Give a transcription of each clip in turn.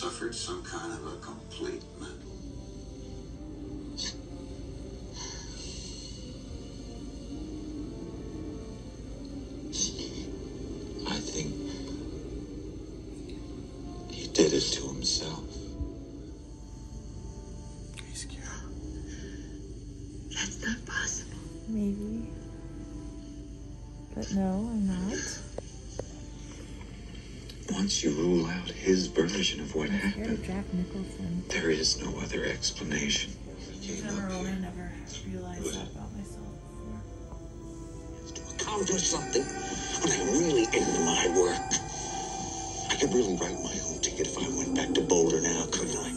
suffered some kind of a complete mental. I think he did it to himself. He's scared. That's not possible. Maybe. But no, I'm not. Once you rule out his version of what happened, Jack Nicholson, there is no other explanation. I never realized that about myself before. To accomplish something, when I really end my work, I could really write my own ticket if I went back to Boulder now, couldn't I?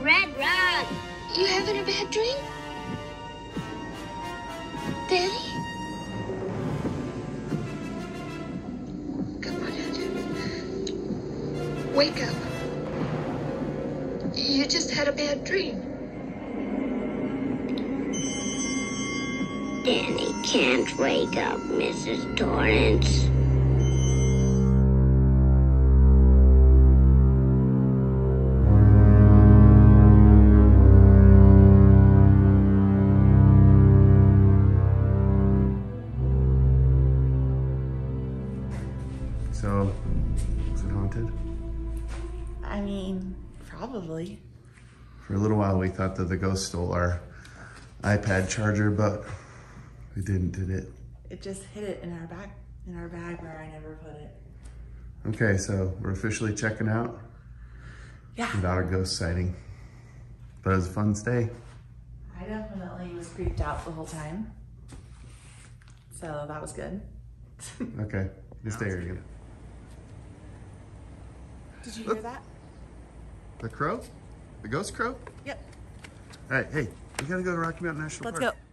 Red, run! You having a bad dream? Daddy? Come on, Hunter. Wake up. You just had a bad dream. Danny can't wake up, Mrs. Torrance. So, was it haunted? I mean, probably. For a little while, we thought that the ghost stole our iPad charger, but it didn't, did it? It just hid it in our bag where I never put it. Okay, so we're officially checking out. Yeah. Without a ghost sighting, but it was a fun stay. I definitely was creeped out the whole time, so that was good. Okay, just stay here again. Did you hear that? The crow? The ghost crow? Yep. All right, hey, we gotta go to Rocky Mountain National Park. Let's go.